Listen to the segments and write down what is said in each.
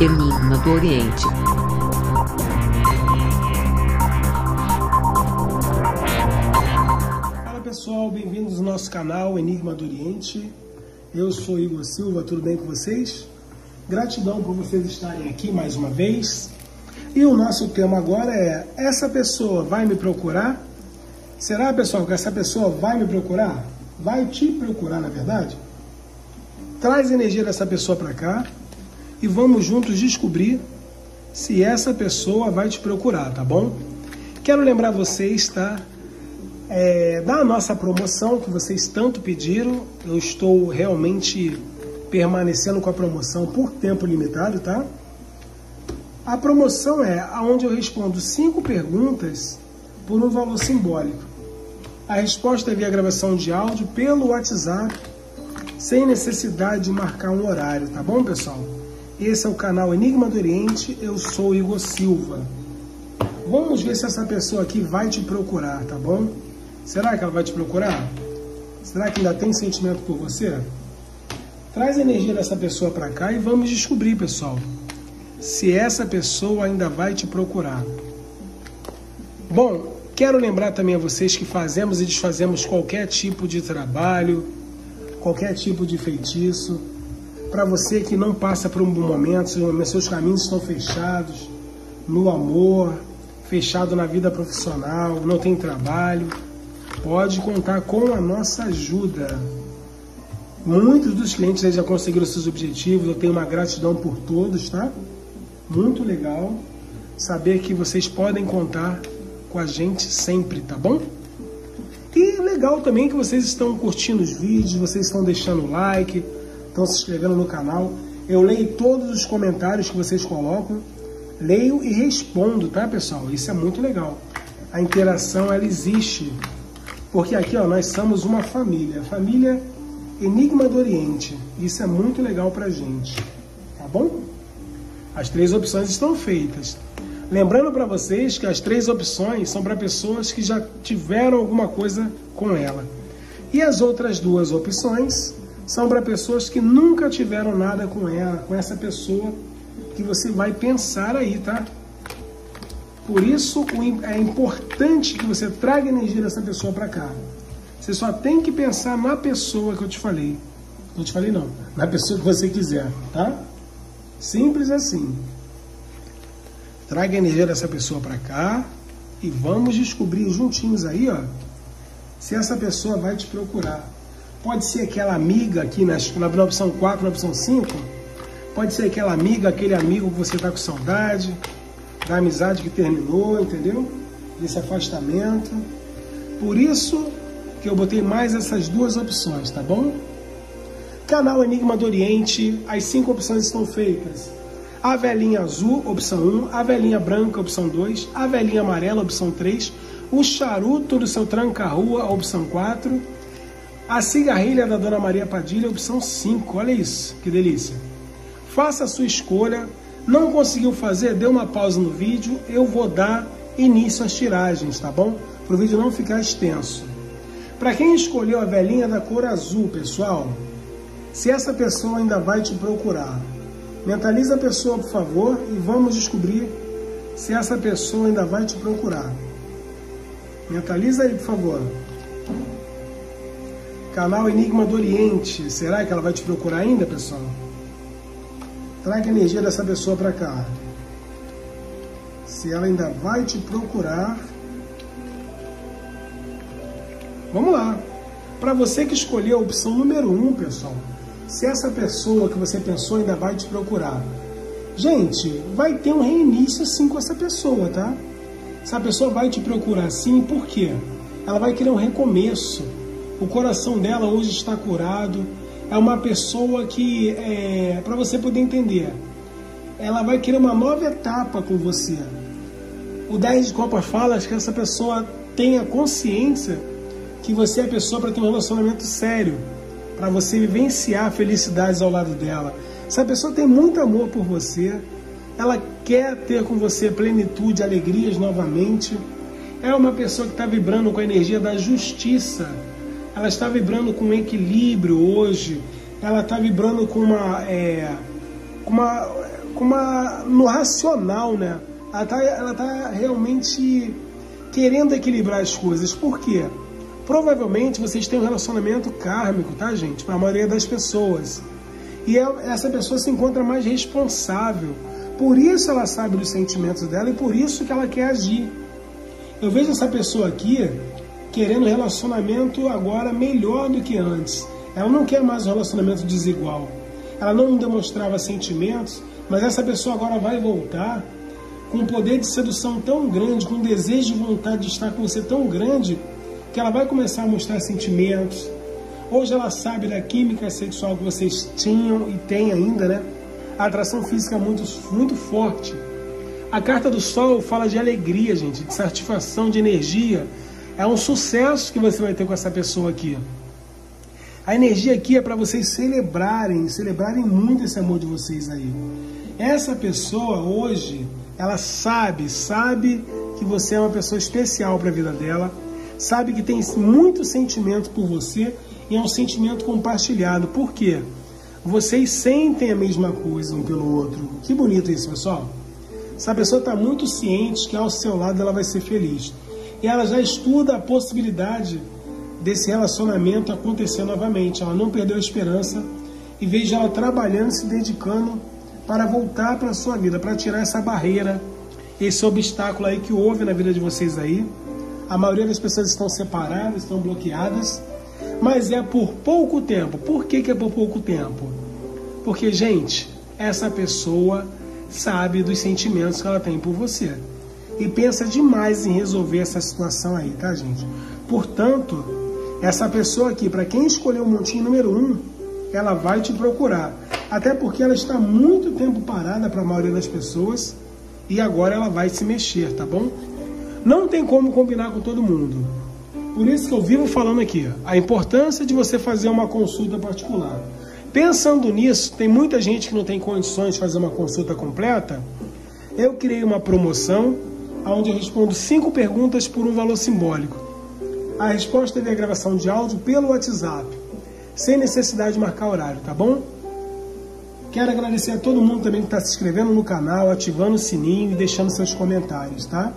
Enigma do Oriente. Fala pessoal, bem-vindos ao nosso canal Enigma do Oriente. Eu sou Igor Silva, tudo bem com vocês? Gratidão por vocês estarem aqui mais uma vez. E o nosso tema agora é: essa pessoa vai me procurar? Será, pessoal, que essa pessoa vai me procurar? Vai te procurar, na verdade? Traz a energia dessa pessoa para cá e vamos juntos descobrir se essa pessoa vai te procurar, tá bom? Quero lembrar vocês, tá? Da nossa promoção que vocês tanto pediram. Eu estou realmente permanecendo com a promoção por tempo limitado, tá? A promoção é onde eu respondo 5 perguntas por um valor simbólico. A resposta é via gravação de áudio pelo WhatsApp, sem necessidade de marcar um horário, tá bom, pessoal? Esse é o canal Enigma do Oriente, eu sou Igor Silva. Vamos ver se essa pessoa aqui vai te procurar, tá bom? Será que ela vai te procurar? Será que ainda tem sentimento por você? Traz a energia dessa pessoa pra cá e vamos descobrir, pessoal, se essa pessoa ainda vai te procurar. Bom, quero lembrar também a vocês que fazemos e desfazemos qualquer tipo de trabalho, qualquer tipo de feitiço. Para você que não passa por um bom momento, seus caminhos estão fechados no amor, fechado na vida profissional, não tem trabalho, pode contar com a nossa ajuda. Muitos dos clientes já conseguiram seus objetivos, eu tenho uma gratidão por todos, tá? Muito legal saber que vocês podem contar com a gente sempre, tá bom? E legal também que vocês estão curtindo os vídeos, vocês estão deixando like, estão se inscrevendo no canal. Eu leio todos os comentários que vocês colocam, leio e respondo, tá, pessoal? Isso é muito legal. A interação, ela existe, porque aqui, ó, nós somos uma família, família Enigma do Oriente. Isso é muito legal pra gente, tá bom? As 3 opções estão feitas. Lembrando para vocês que as 3 opções são para pessoas que já tiveram alguma coisa com ela. E as outras 2 opções são para pessoas que nunca tiveram nada com ela, com essa pessoa que você vai pensar aí, tá? Por isso é importante que você traga a energia dessa pessoa para cá. Você só tem que pensar na pessoa que eu te falei. Não te falei não, na pessoa que você quiser, tá? Simples assim. Traga a energia dessa pessoa para cá e vamos descobrir juntinhos aí, ó, se essa pessoa vai te procurar. Pode ser aquela amiga aqui na opção 4, na opção 5. Pode ser aquela amiga, aquele amigo que você tá com saudade, da amizade que terminou, entendeu? Desse afastamento. Por isso que eu botei mais essas 2 opções, tá bom? Canal Enigma do Oriente, as 5 opções estão feitas. A velhinha azul, opção 1, a velhinha branca, opção 2, a velhinha amarela, opção 3, o charuto do seu tranca-rua, opção 4, a cigarrilha da Dona Maria Padilha, opção 5, olha isso, que delícia. Faça a sua escolha, não conseguiu fazer, dê uma pausa no vídeo, eu vou dar início às tiragens, tá bom? Para o vídeo não ficar extenso. Para quem escolheu a velhinha da cor azul, pessoal, se essa pessoa ainda vai te procurar, mentaliza a pessoa, por favor, e vamos descobrir se essa pessoa ainda vai te procurar. Mentaliza aí, por favor. Canal Enigma do Oriente. Será que ela vai te procurar ainda, pessoal? Traga a energia dessa pessoa para cá. Se ela ainda vai te procurar. Vamos lá. Para você que escolheu a opção número 1, pessoal, se essa pessoa que você pensou ainda vai te procurar. Gente, vai ter um reinício sim com essa pessoa, tá? Essa pessoa vai te procurar sim, por quê? Ela vai querer um recomeço. O coração dela hoje está curado. É uma pessoa que, para você poder entender, ela vai querer uma nova etapa com você. O 10 de Copa fala que essa pessoa tenha consciência que você é a pessoa para ter um relacionamento sério, para você vivenciar felicidades ao lado dela. Essa pessoa tem muito amor por você, ela quer ter com você plenitude, alegrias novamente. É uma pessoa que está vibrando com a energia da justiça, ela está vibrando com equilíbrio hoje, ela está vibrando com uma no racional, né? Ela tá realmente querendo equilibrar as coisas. Por quê? Provavelmente vocês têm um relacionamento kármico, tá, gente? Para a maioria das pessoas. E essa pessoa se encontra mais responsável. Por isso ela sabe dos sentimentos dela e por isso que ela quer agir. Eu vejo essa pessoa aqui querendo um relacionamento agora melhor do que antes. Ela não quer mais um relacionamento desigual. Ela não demonstrava sentimentos, mas essa pessoa agora vai voltar com um poder de sedução tão grande, com um desejo e vontade de estar com você tão grande, que ela vai começar a mostrar sentimentos. Hoje ela sabe da química sexual que vocês tinham e tem ainda, né? A atração física é muito, muito forte. A carta do Sol fala de alegria, gente, de satisfação, de energia. É um sucesso que você vai ter com essa pessoa aqui. A energia aqui é para vocês celebrarem muito esse amor de vocês aí. Essa pessoa hoje, ela sabe que você é uma pessoa especial para a vida dela. Sabe que tem muito sentimento por você e é um sentimento compartilhado. Por quê? Vocês sentem a mesma coisa um pelo outro. Que bonito isso, pessoal. Essa pessoa está muito ciente que ao seu lado ela vai ser feliz. E ela já estuda a possibilidade desse relacionamento acontecer novamente. Ela não perdeu a esperança e veja ela trabalhando, se dedicando para voltar para a sua vida, para tirar essa barreira, esse obstáculo aí que houve na vida de vocês aí. A maioria das pessoas estão separadas, estão bloqueadas, mas é por pouco tempo. Por que é por pouco tempo? Porque, gente, essa pessoa sabe dos sentimentos que ela tem por você e pensa demais em resolver essa situação aí, tá, gente? Portanto, essa pessoa aqui, para quem escolheu o montinho número 1, ela vai te procurar. Até porque ela está muito tempo parada para a maioria das pessoas e agora ela vai se mexer, tá bom? Não tem como combinar com todo mundo. Por isso que eu vivo falando aqui, a importância de você fazer uma consulta particular. Pensando nisso, tem muita gente que não tem condições de fazer uma consulta completa. Eu criei uma promoção, onde eu respondo 5 perguntas por um valor simbólico. A resposta é a gravação de áudio pelo WhatsApp, sem necessidade de marcar horário, tá bom? Quero agradecer a todo mundo também que está se inscrevendo no canal, ativando o sininho e deixando seus comentários, tá?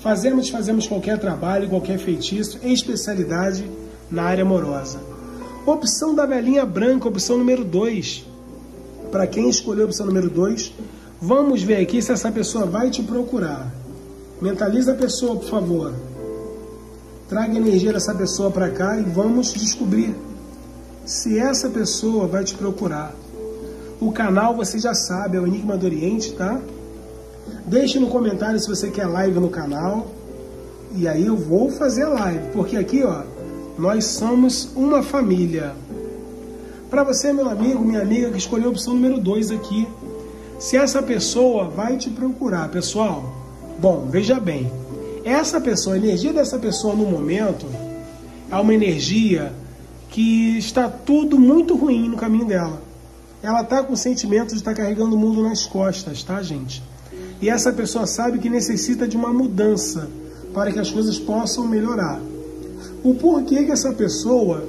Fazemos qualquer trabalho, qualquer feitiço, em especialidade na área amorosa. Opção da velhinha branca, opção número 2. Para quem escolheu a opção número 2, vamos ver aqui se essa pessoa vai te procurar. Mentaliza a pessoa, por favor. Traga energia dessa pessoa para cá e vamos descobrir se essa pessoa vai te procurar. O canal, você já sabe, é o Enigma do Oriente, tá? Deixe no comentário se você quer live no canal. E aí eu vou fazer live, porque aqui, ó, nós somos uma família. Para você, meu amigo, minha amiga, que escolheu a opção número 2 aqui, se essa pessoa vai te procurar, pessoal, bom, veja bem, essa pessoa, a energia dessa pessoa no momento é uma energia que está tudo muito ruim no caminho dela. Ela está com o sentimento de estar carregando o mundo nas costas, tá, gente? E essa pessoa sabe que necessita de uma mudança para que as coisas possam melhorar. O porquê que essa pessoa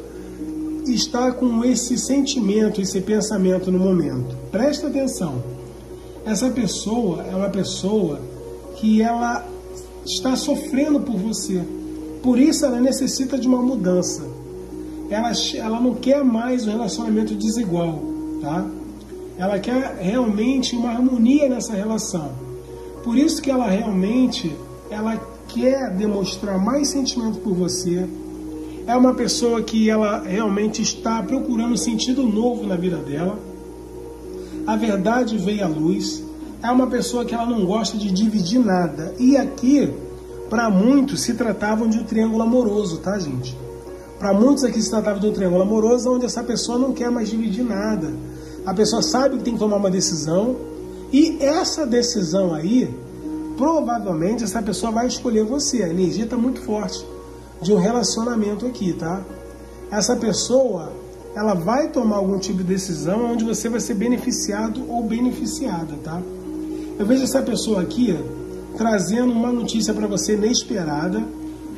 está com esse sentimento, esse pensamento no momento? Presta atenção. Essa pessoa é uma pessoa que ela está sofrendo por você. Por isso ela necessita de uma mudança. Ela não quer mais um relacionamento desigual, tá? Ela quer realmente uma harmonia nessa relação. Por isso que ela realmente, ela quer demonstrar mais sentimento por você. É uma pessoa que ela realmente está procurando um sentido novo na vida dela. A verdade veio à luz. É uma pessoa que ela não gosta de dividir nada. E aqui, para muitos, se tratavam de um triângulo amoroso, tá, gente? Para muitos aqui se tratava de um triângulo amoroso, onde essa pessoa não quer mais dividir nada. A pessoa sabe que tem que tomar uma decisão. E essa decisão aí, provavelmente essa pessoa vai escolher você. A energia está muito forte de um relacionamento aqui, tá? Essa pessoa, ela vai tomar algum tipo de decisão onde você vai ser beneficiado ou beneficiada, tá? Eu vejo essa pessoa aqui trazendo uma notícia para você inesperada,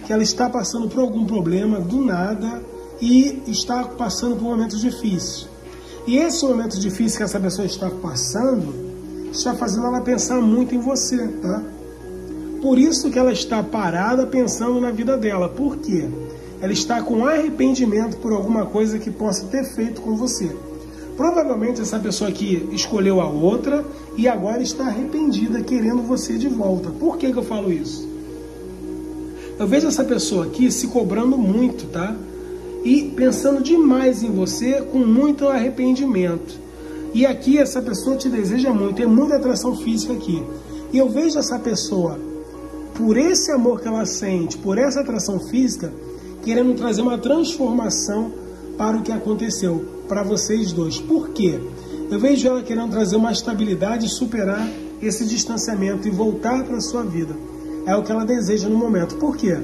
que ela está passando por algum problema do nada e está passando por momentos difíceis. E esse momento difícil que essa pessoa está passando está fazendo ela pensar muito em você, tá? Por isso que ela está parada pensando na vida dela. Por quê? Ela está com arrependimento por alguma coisa que possa ter feito com você. Provavelmente essa pessoa aqui escolheu a outra e agora está arrependida, querendo você de volta. Por que que eu falo isso? Eu vejo essa pessoa aqui se cobrando muito, tá? E pensando demais em você, com muito arrependimento. E aqui essa pessoa te deseja muito, tem muita atração física aqui. E eu vejo essa pessoa, por esse amor que ela sente, por essa atração física, querendo trazer uma transformação para o que aconteceu, para vocês dois. Por quê? Eu vejo ela querendo trazer uma estabilidade e superar esse distanciamento e voltar para a sua vida. É o que ela deseja no momento. Por quê?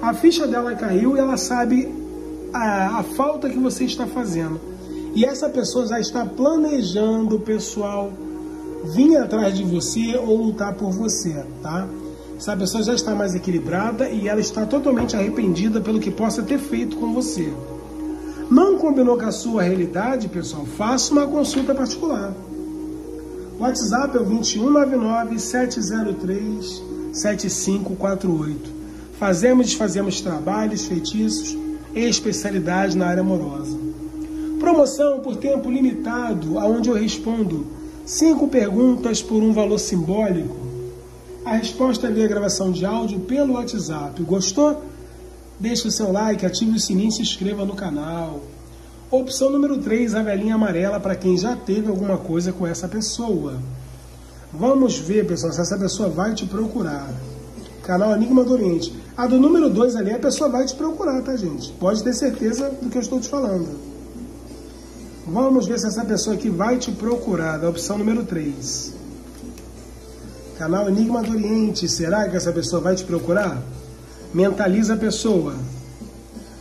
A ficha dela caiu e ela sabe a falta que você está fazendo. E essa pessoa já está planejando o pessoal vir atrás de você ou lutar por você, tá? Essa pessoa já está mais equilibrada e ela está totalmente arrependida pelo que possa ter feito com você. Não combinou com a sua realidade, pessoal? Faça uma consulta particular. O WhatsApp é o 2199-703-7548. Fazemos e desfazemos trabalhos, feitiços e especialidades na área amorosa. Promoção por tempo limitado, aonde eu respondo 5 perguntas por um valor simbólico. A resposta é via gravação de áudio pelo WhatsApp. Gostou? Deixe o seu like, ative o sininho e se inscreva no canal. Opção número 3, a velhinha amarela, para quem já teve alguma coisa com essa pessoa. Vamos ver, pessoal, se essa pessoa vai te procurar. Canal Enigma do Oriente. A do número 2 ali, a pessoa vai te procurar, tá, gente? Pode ter certeza do que eu estou te falando. Vamos ver se essa pessoa aqui vai te procurar, da opção número 3. Canal Enigma do Oriente. Será que essa pessoa vai te procurar? Mentaliza a pessoa.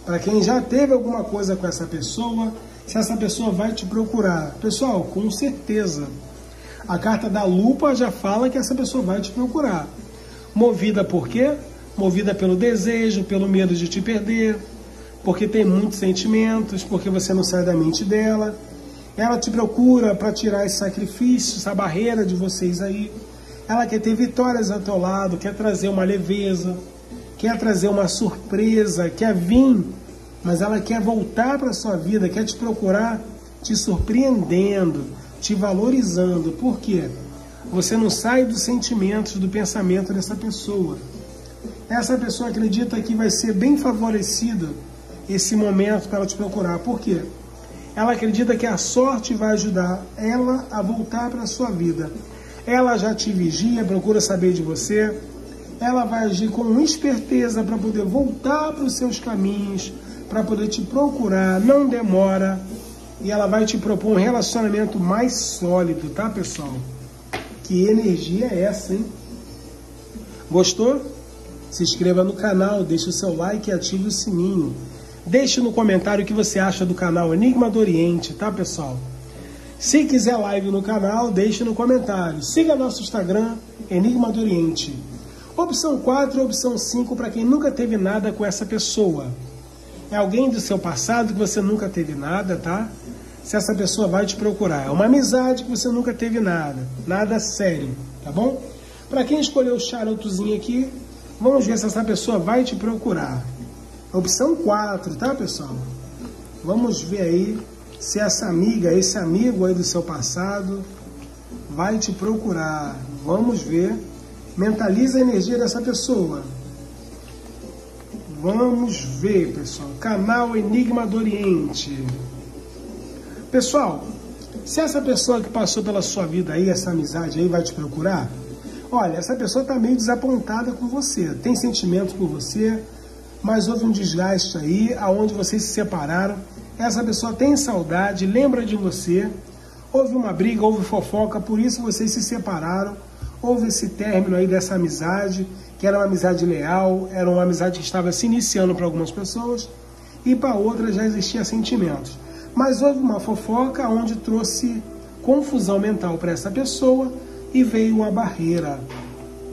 Para quem já teve alguma coisa com essa pessoa, se essa pessoa vai te procurar. Pessoal, com certeza. A carta da lupa já fala que essa pessoa vai te procurar. Movida por quê? Movida pelo desejo, pelo medo de te perder, porque tem muitos sentimentos, porque você não sai da mente dela. Ela te procura para tirar esse sacrifício, essa barreira de vocês aí. Ela quer ter vitórias ao teu lado, quer trazer uma leveza, quer trazer uma surpresa, quer vir, mas ela quer voltar para a sua vida, quer te procurar te surpreendendo, te valorizando. Por quê? Você não sai dos sentimentos, do pensamento dessa pessoa. Essa pessoa acredita que vai ser bem favorecida esse momento para ela te procurar. Por quê? Ela acredita que a sorte vai ajudar ela a voltar para a sua vida. Ela já te vigia, procura saber de você. Ela vai agir com esperteza para poder voltar para os seus caminhos, para poder te procurar, não demora. E ela vai te propor um relacionamento mais sólido, tá, pessoal? Que energia é essa, hein? Gostou? Se inscreva no canal, deixe o seu like e ative o sininho. Deixe no comentário o que você acha do canal Enigma do Oriente, tá, pessoal? Se quiser live no canal, deixe no comentário. Siga nosso Instagram, Enigma do Oriente. Opção 4 e opção 5 para quem nunca teve nada com essa pessoa. É alguém do seu passado que você nunca teve nada, tá? Se essa pessoa vai te procurar. É uma amizade que você nunca teve nada. Nada sério, tá bom? Para quem escolheu o charutozinho aqui, vamos ver se essa pessoa vai te procurar. Opção 4, tá, pessoal? Vamos ver aí se essa amiga, esse amigo aí do seu passado vai te procurar. Vamos ver. Mentaliza a energia dessa pessoa. Vamos ver, pessoal. Canal Enigma do Oriente. Pessoal, se essa pessoa que passou pela sua vida aí, essa amizade aí, vai te procurar, olha, essa pessoa tá meio desapontada com você. Tem sentimento por você, mas houve um desgaste aí, aonde vocês se separaram. Essa pessoa tem saudade, lembra de você. Houve uma briga, houve fofoca, por isso vocês se separaram. Houve esse término aí dessa amizade, que era uma amizade leal, era uma amizade que estava se iniciando para algumas pessoas, e para outras já existia sentimentos. Mas houve uma fofoca onde trouxe confusão mental para essa pessoa e veio a barreira,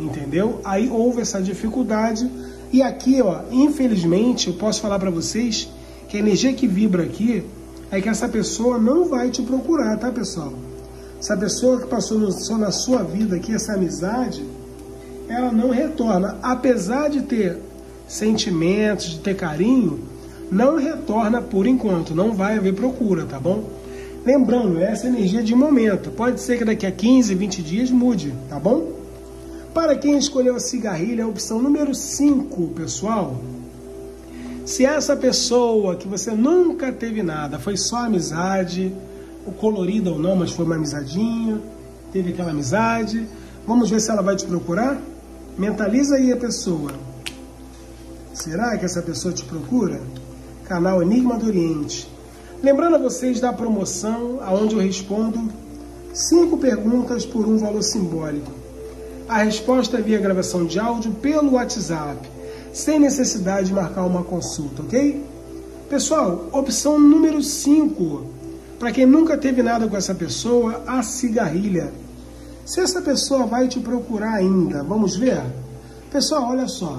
entendeu? Aí houve essa dificuldade, e aqui, ó, infelizmente, eu posso falar para vocês que a energia que vibra aqui é que essa pessoa não vai te procurar, tá, pessoal? Se a pessoa que passou só na sua vida aqui, essa amizade, ela não retorna. Apesar de ter sentimentos, de ter carinho, não retorna por enquanto. Não vai haver procura, tá bom? Lembrando, essa energia é de momento. Pode ser que daqui a 15, 20 dias mude, tá bom? Para quem escolheu a cigarrilha, a opção número 5, pessoal. Se essa pessoa que você nunca teve nada, foi só amizade, o colorida ou não, mas foi uma amizadinha, teve aquela amizade, vamos ver se ela vai te procurar? Mentaliza aí a pessoa. Será que essa pessoa te procura? Canal Enigma do Oriente. Lembrando a vocês da promoção, aonde eu respondo 5 perguntas por um valor simbólico. A resposta é via gravação de áudio pelo WhatsApp, sem necessidade de marcar uma consulta, ok? Pessoal, opção número 5. Para quem nunca teve nada com essa pessoa, a cigarrilha. Se essa pessoa vai te procurar ainda, vamos ver? Pessoal, olha só.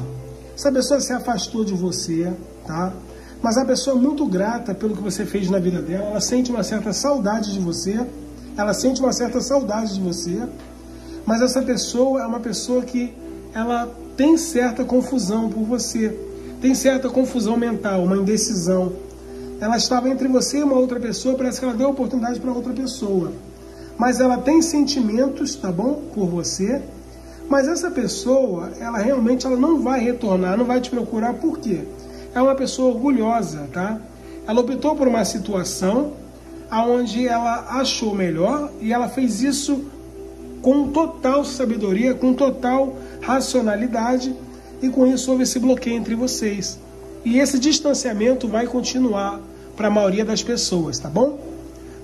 Essa pessoa se afastou de você, tá? Mas a pessoa é muito grata pelo que você fez na vida dela, ela sente uma certa saudade de você, mas essa pessoa é uma pessoa que ela tem certa confusão por você, tem certa confusão mental, uma indecisão. Ela estava entre você e uma outra pessoa, parece que ela deu oportunidade para outra pessoa. Mas ela tem sentimentos, tá bom, por você, mas essa pessoa, ela realmente ela não vai retornar, não vai te procurar, por quê? É uma pessoa orgulhosa, tá? Ela optou por uma situação onde ela achou melhor e ela fez isso com total sabedoria, com total racionalidade e com isso houve esse bloqueio entre vocês. E esse distanciamento vai continuar para a maioria das pessoas, tá bom?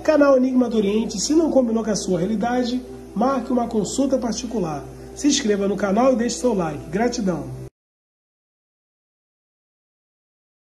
Canal Enigma do Oriente, se não combinou com a sua realidade, marque uma consulta particular. Se inscreva no canal e deixe seu like. Gratidão!